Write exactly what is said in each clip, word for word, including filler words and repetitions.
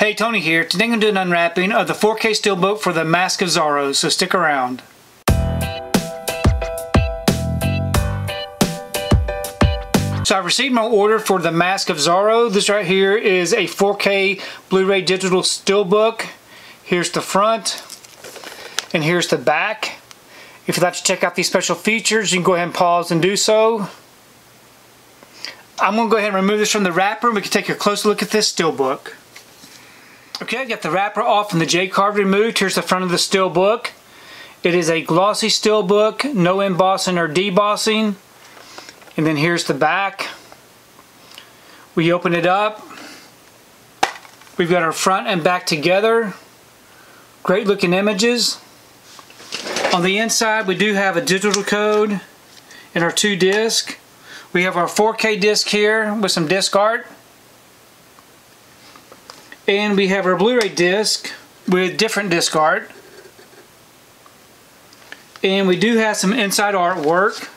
Hey, Tony here. Today I'm going to do an unwrapping of the four K steel boat for the Mask of Zorro, so stick around. So I received my order for the Mask of Zorro. This right here is a four K Blu-ray digital steelbook. Here's the front and here's the back. If you'd like to check out these special features, you can go ahead and pause and do so. I'm going to go ahead and remove this from the wrapper and we can take a closer look at this steelbook. Okay, I got the wrapper off and the J card removed. Here's the front of the steelbook. It is a glossy steelbook, no embossing or debossing. And then here's the back. We open it up. We've got our front and back together. Great looking images. On the inside, we do have a digital code and our two discs. We have our four K disc here with some disc art. And we have our Blu-ray disc with different disc art. And we do have some inside artwork.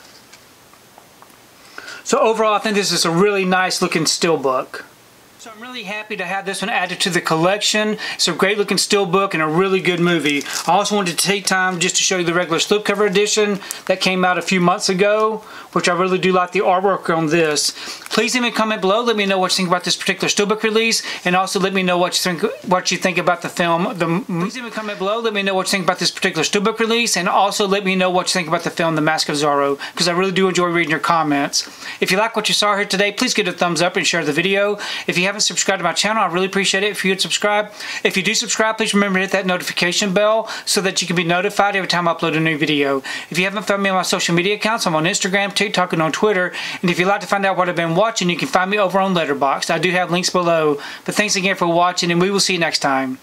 So overall, I think this is a really nice looking steelbook. So I'm really happy to have this one added to the collection. It's a great looking steelbook and a really good movie. I also wanted to take time just to show you the regular slipcover edition that came out a few months ago, which I really do like the artwork on this. Please leave me a comment below. Let me know what you think about this particular steelbook release, and also let me know what you think what you think about the film. The, please leave me a comment below. Let me know what you think about this particular steelbook release, and also let me know what you think about the film The Mask of Zorro, because I really do enjoy reading your comments. If you like what you saw here today, please give it a thumbs up and share the video. If you haven't subscribed to my channel, I really appreciate it if you would subscribe. If you do subscribe, please remember to hit that notification bell so that you can be notified every time I upload a new video. If you haven't found me on my social media accounts, I'm on Instagram, TikTok, and on Twitter. And if you'd like to find out what I've been watching, you can find me over on Letterboxd. I do have links below. But thanks again for watching, and we will see you next time.